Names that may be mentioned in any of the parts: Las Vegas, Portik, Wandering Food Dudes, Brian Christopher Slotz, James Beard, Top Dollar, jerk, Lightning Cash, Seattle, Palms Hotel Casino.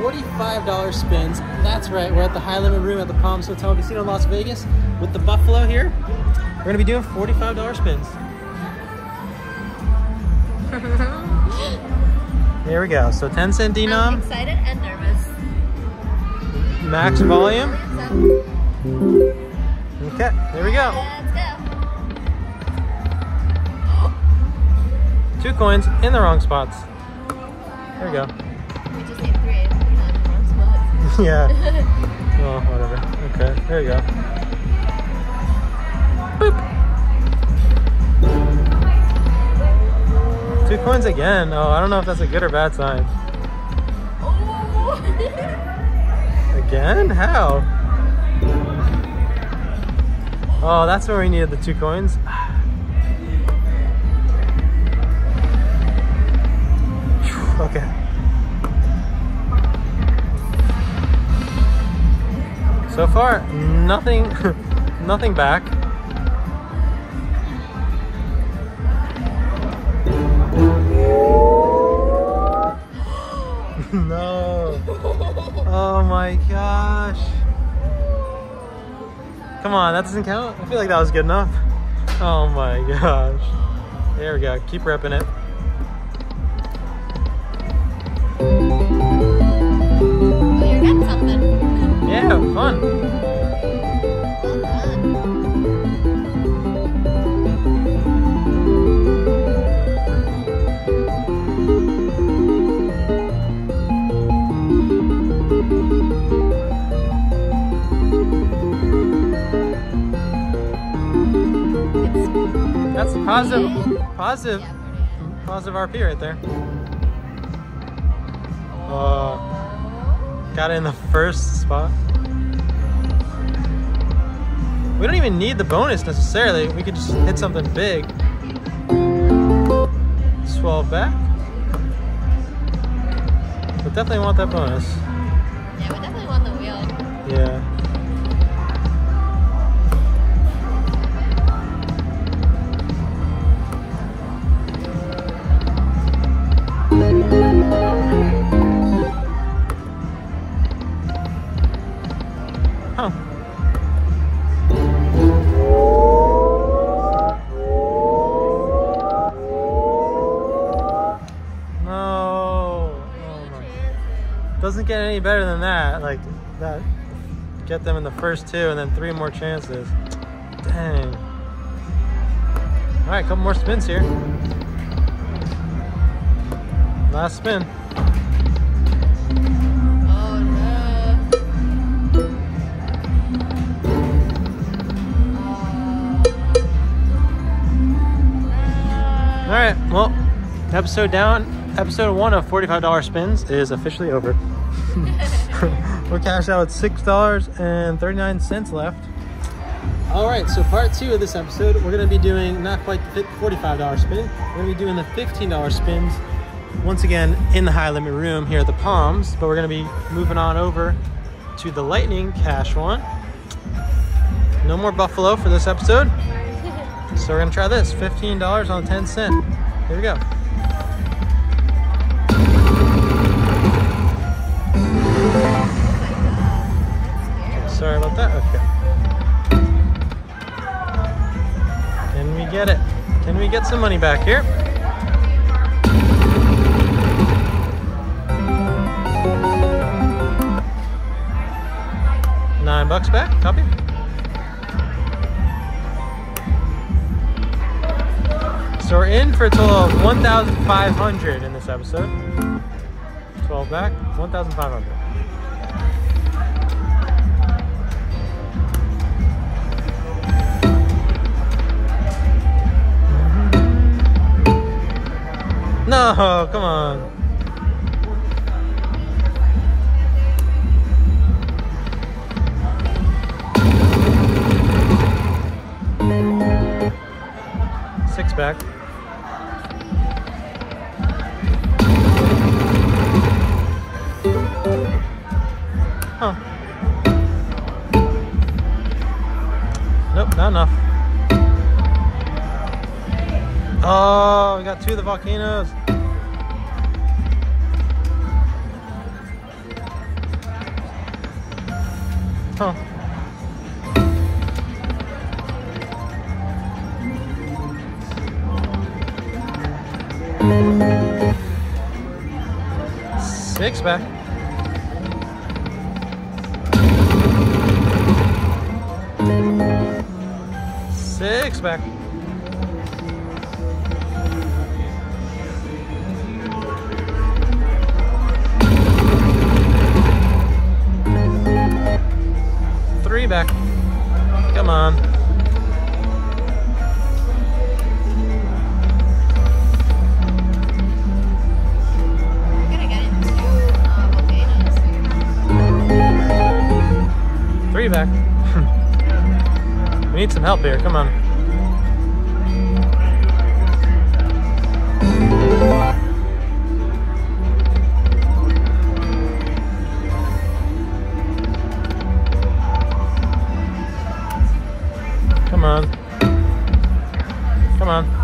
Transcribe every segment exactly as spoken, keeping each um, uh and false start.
forty-five dollar spins. That's right, we're at the high limit room at the Palms Hotel Casino in Las Vegas with the Buffalo here. We're gonna be doing forty-five dollar spins. There we go, so ten cent denom. I'm excited and nervous. Max volume. Okay, there we go. Let's go. Two coins in the wrong spots. There we go. We just need three in the wrong spots. Yeah. Oh, whatever. Okay, there we go. Boop. Two coins again. Oh, I don't know if that's a good or bad sign. Again? How? Oh, that's where we needed the two coins. Okay. So far, nothing, nothing back. No. Oh my gosh. Come on, that doesn't count? I feel like that was good enough. Oh my gosh. There we go, keep repping it. Yeah, fun. Well done. That's positive, positive, positive R P right there. Uh, Got it in the first spot. We don't even need the bonus necessarily. We could just hit something big. twelve back. But definitely want that bonus. Yeah, we definitely want the wheel. Yeah. Doesn't get any better than that. Like that, get them in the first two and then three more chances. Dang. All right, a couple more spins here. Last spin. Oh no. All right, well, episode down. Episode one of forty-five dollar spins is officially over. We're cashed out with six dollars and thirty-nine cents left. All right, so part two of this episode, we're going to be doing not quite the forty-five dollar spin. We're going to be doing the fifteen dollar spins once again in the high limit room here at the Palms, but we're going to be moving on over to the Lightning Cash one. No more Buffalo for this episode. So we're going to try this, fifteen dollars on ten cent. Here we go. Sorry about that, okay. Can we get it? Can we get some money back here? Nine bucks back, copy. So we're in for a total of one thousand five hundred in this episode. twelve back, one thousand five hundred. No, come on. Six back. Huh. Nope, not enough. Oh, we got two of the volcanoes. Huh. Six back. Six back. Three back. Come on. Three back. We need some help here. Come on. Come on. Come on.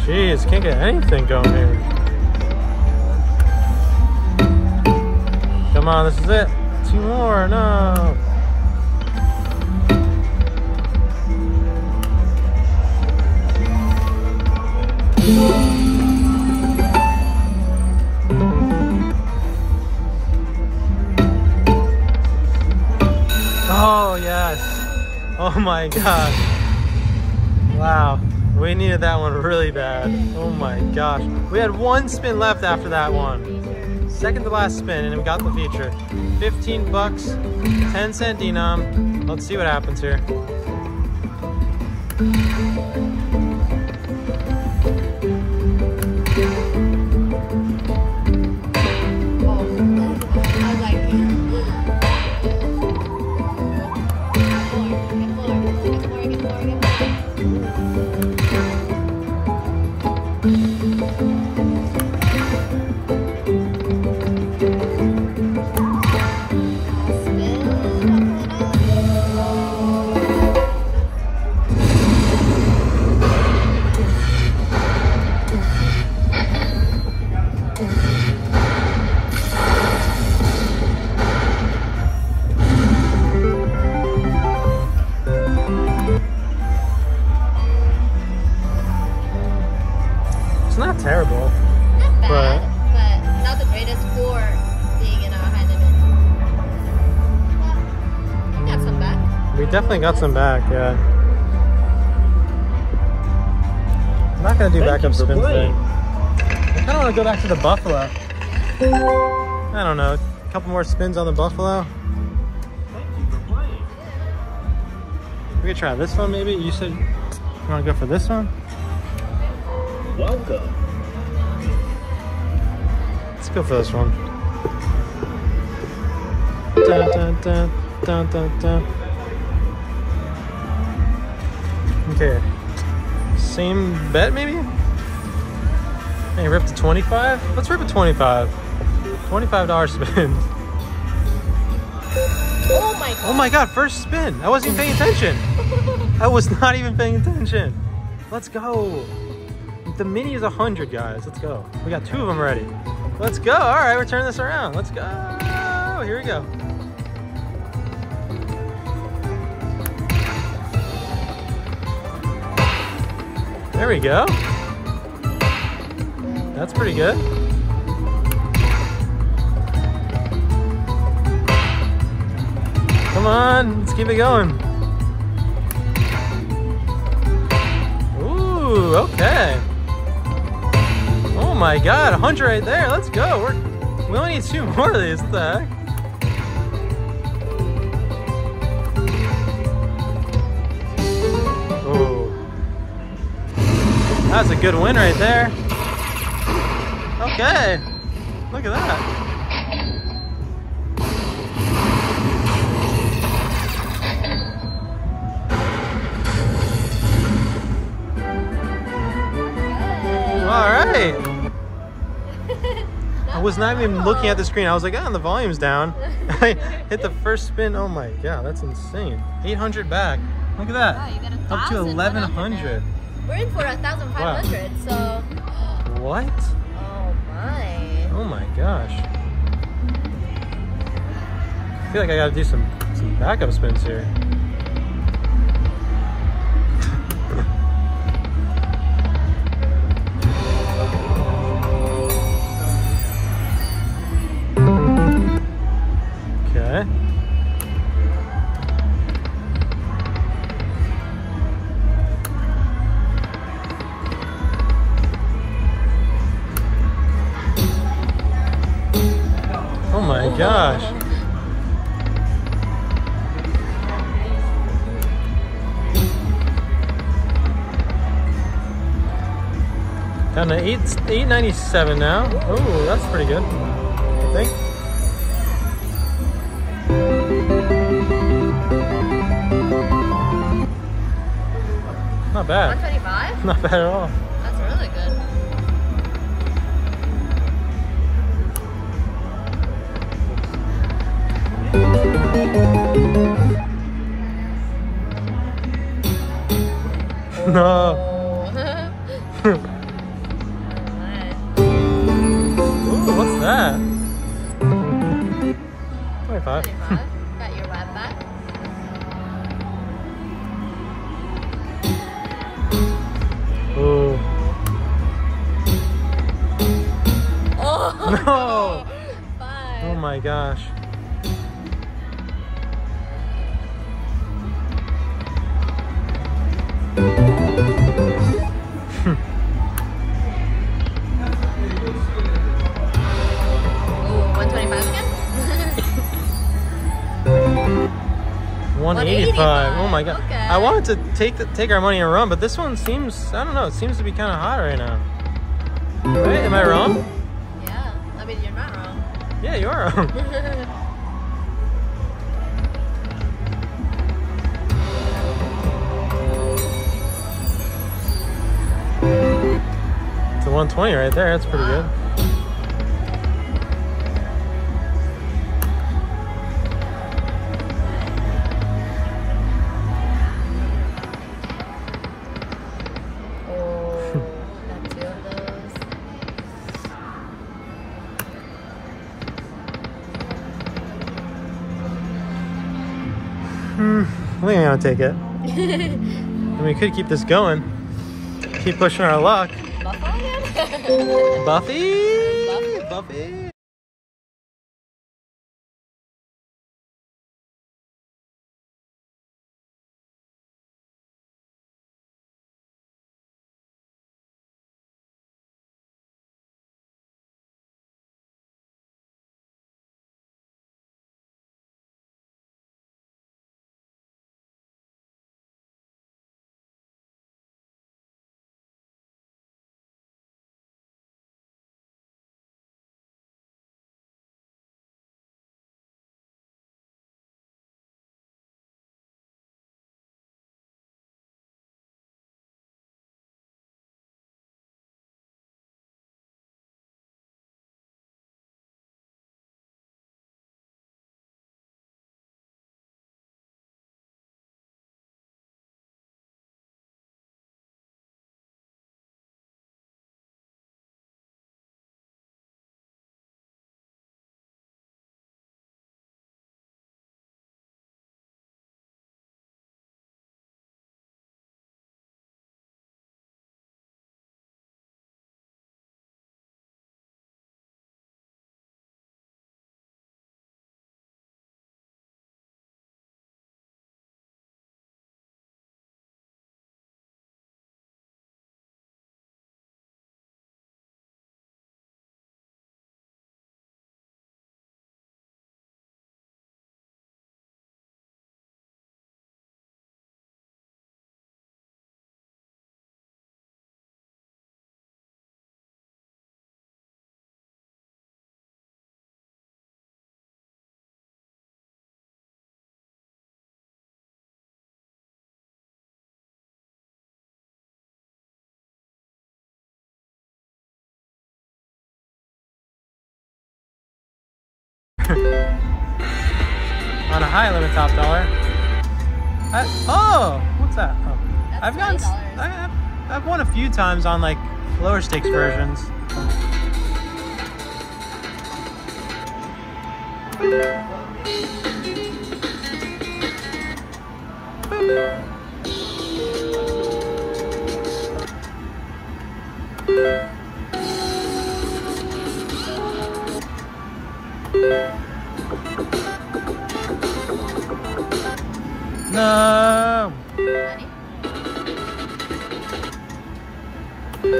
Jeez, can't get anything going here. Come on, this is it. Two more, no. Oh, yes. Oh, my gosh. Wow. We needed that one really bad. Oh my gosh. We had one spin left after that one. Second to last spin and we got the feature. fifteen bucks, ten cent denom. Let's see what happens here. Definitely got some back, yeah. I'm not gonna do backup spins today. I kinda wanna go back to the buffalo. I don't know, a couple more spins on the buffalo. Thank you for playing. We could try this one maybe. You said you wanna go for this one? Welcome. Let's go for this one. Dun, dun, dun, dun, dun, dun. Okay, same bet maybe? Hey, rip to twenty-five? Let's rip a twenty-five. twenty-five dollar spin. Oh my god. Oh my god, first spin. I wasn't even paying attention. I was not even paying attention. Let's go. The mini is one hundred, guys. Let's go. We got two of them already. Let's go. All right, we're turning this around. Let's go. Here we go. There we go. That's pretty good. Come on, let's keep it going. Ooh, okay. Oh my god, one hundred right there. Let's go. We're, we only need two more of these. What the heck? That's a good win right there. Okay, look at that. All right. was not even looking at the screen. I was like, ah, oh, the volume's down. I hit the first spin. Oh my god, that's insane. eight hundred back. Look at that. Wow, up to eleven hundred. We're in for one thousand five hundred. Wow. So. What? Oh my. Oh my gosh. I feel like I gotta do some some backup spins here. Okay. Oh my gosh. Down to eight eight ninety seven now. Oh, that's pretty good, I think. Not bad. one twenty-five? Not bad at all. That's really good. No. Ooh, what's that? twenty-five. twenty-five? Got your lap back. Ooh. Oh no! Five. Oh my gosh. Ooh, one twenty-five again? one eighty-five. Oh my god. Okay. I wanted to take the, take our money and run, but this one seems, I don't know, it seems to be kind of hot right now. Right? Am I wrong? Yeah. I mean, you're not wrong. Yeah, you are wrong. It's a one twenty right there. That's pretty wow. good. I think I'm gonna take it. I mean, we could keep this going. Keep pushing our luck. Buffalo? Buffy? Buffy? Buffy? On a high limit Top Dollar. I, oh, what's that? Oh. That's I've gotten, I, I've, I've won a few times on like lower stakes versions. No. Ready? Come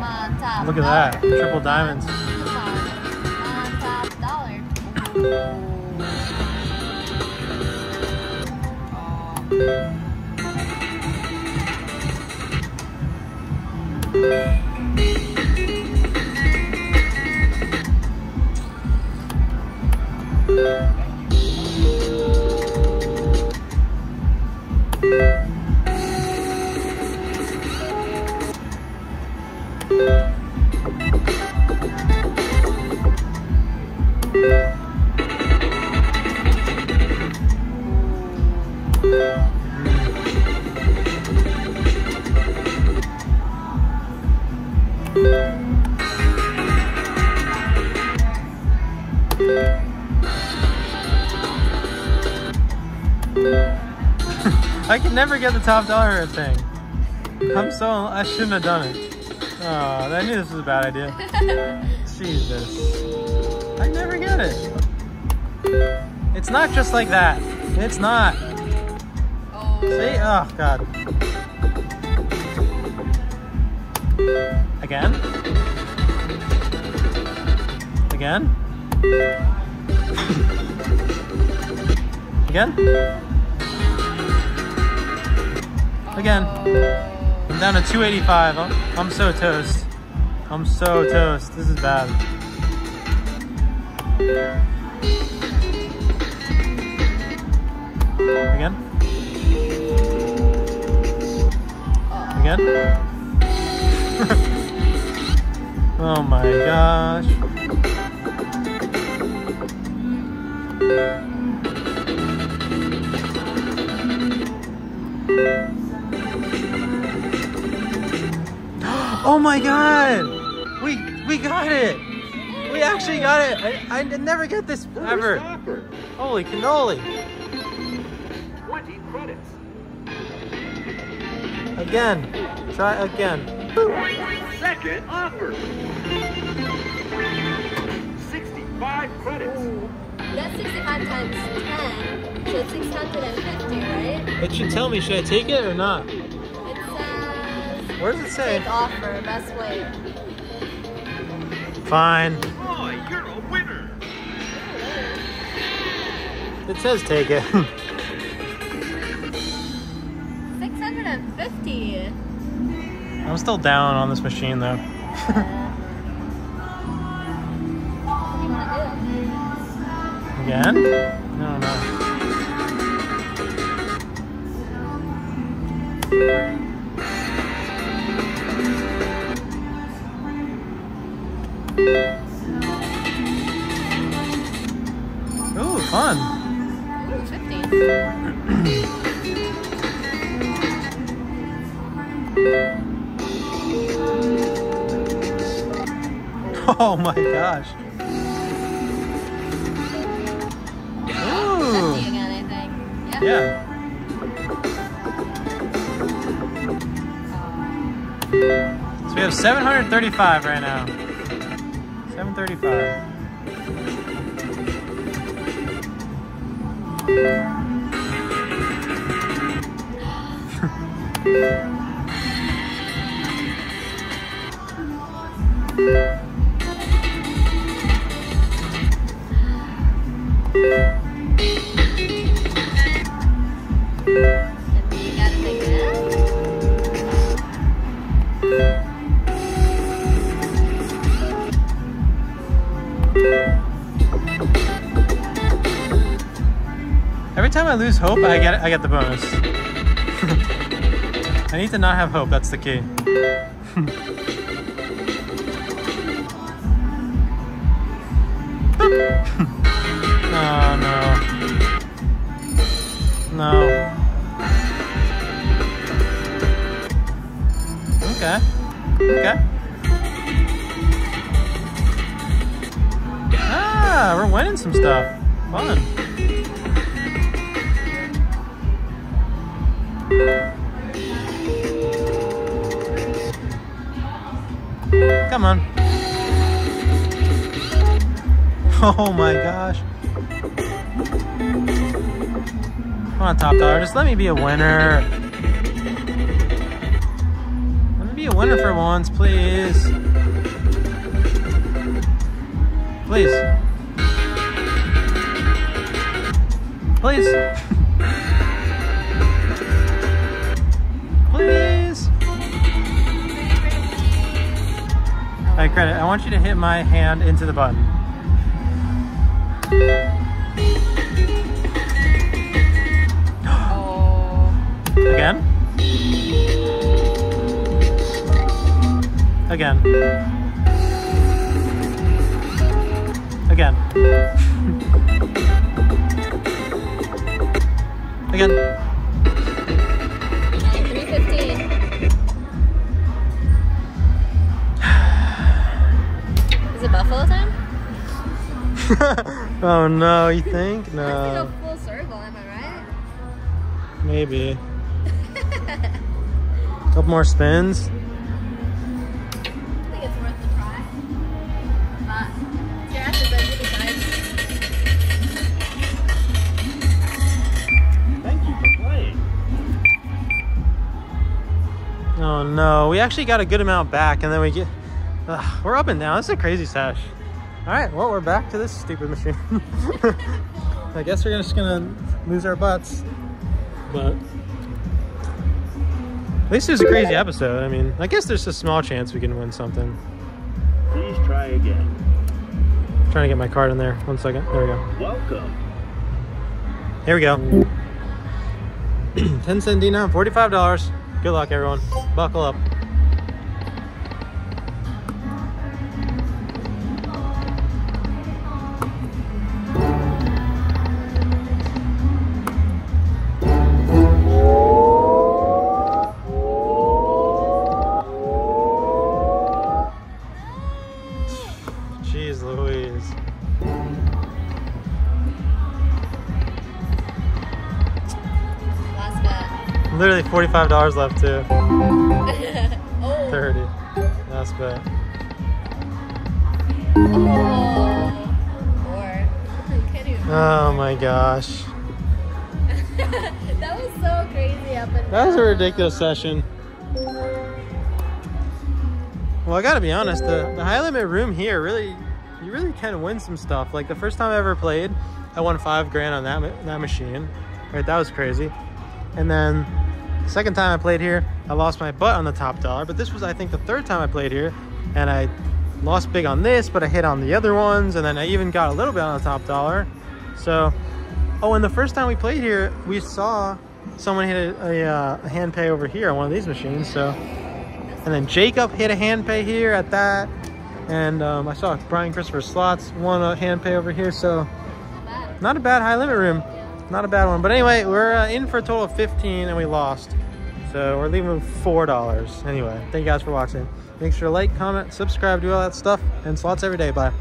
on, Top Look at dollar. That triple diamonds. Come on, Top Dollar. I can never get the Top Dollar thing. I'm so, I shouldn't have done it. Oh, I knew this was a bad idea. Jesus. I never get it. It's not just like that. It's not. Oh. See? Oh, God. Again? Again? Again? Again, I'm down to two eighty-five. I'm, I'm so toast. I'm so toast. This is bad. Again? Again? Oh my gosh. Oh my God! We we got it! We actually got it! I, I never get this ever! Holy cannoli! twenty credits. Again. Try again. Second offer. sixty-five credits. Ooh. That's sixty-five times ten, so it's six hundred fifty, right? It should tell me, should I take it or not? Where does it say? Take offer, best way. Fine. Boy, you're a winner. It says take it. six hundred fifty. I'm still down on this machine though. What do you want to do? Again? No, no. Fun. Ooh, fifty. Oh my gosh. Ooh. fifty again, I think. Yep. Yeah. So we have seven hundred thirty-five right now. seven thirty-five. Every time I lose hope, I get I get the bonus. I need to not have hope. That's the key. No, no. No. Okay. Okay. Ah, we're winning some stuff. Fun. Come on. Oh my gosh. Come on, Top Dollar. Just let me be a winner. Let me be a winner for once, please. Please. Please. Please. All right, credit. I want you to hit my hand into the button. Oh. Again? Again. Again. Again. three fifteen. Is it Buffalo time? Oh no, you think? No. I have to go full circle, am I right? Maybe. A couple more spins. I think it's worth the try. But, yeah, it's a good time. Thank you for playing. Oh no, we actually got a good amount back and then we get... Ugh, we're up and down, this is a crazy sesh. All right, well, we're back to this stupid machine. I guess we're just gonna lose our butts, but at least it was a crazy episode. I mean, I guess there's a small chance we can win something. Please try again. I'm trying to get my card in there. One second, there we go. Welcome. Here we go. ten cent D N A M, forty-five dollars. Good luck, everyone. Buckle up. Literally forty-five dollars left too. Oh. thirty. Last bet. Oh, oh my gosh. That was so crazy up and that was a ridiculous session. Well, I gotta be honest, the, the high limit room here really, you really can win some stuff. Like the first time I ever played, I won five grand on that, that machine. Right, that was crazy. And then the second time I played here, I lost my butt on the Top Dollar. But this was, I think, the third time I played here. And I lost big on this, but I hit on the other ones. And then I even got a little bit on the Top Dollar. So, oh, and the first time we played here, we saw someone hit a, a, a hand pay over here on one of these machines. So, and then Jacob hit a hand pay here at that. And um, I saw Brian Christopher Slotz won a hand pay over here. So, not, bad. not a bad high limit room. Not a bad one, but anyway, we're uh, in for a total of fifteen and we lost, so we're leaving with four dollars. Anyway, thank you guys for watching. Make sure to like, comment, subscribe, do all that stuff, and Slots every day. Bye.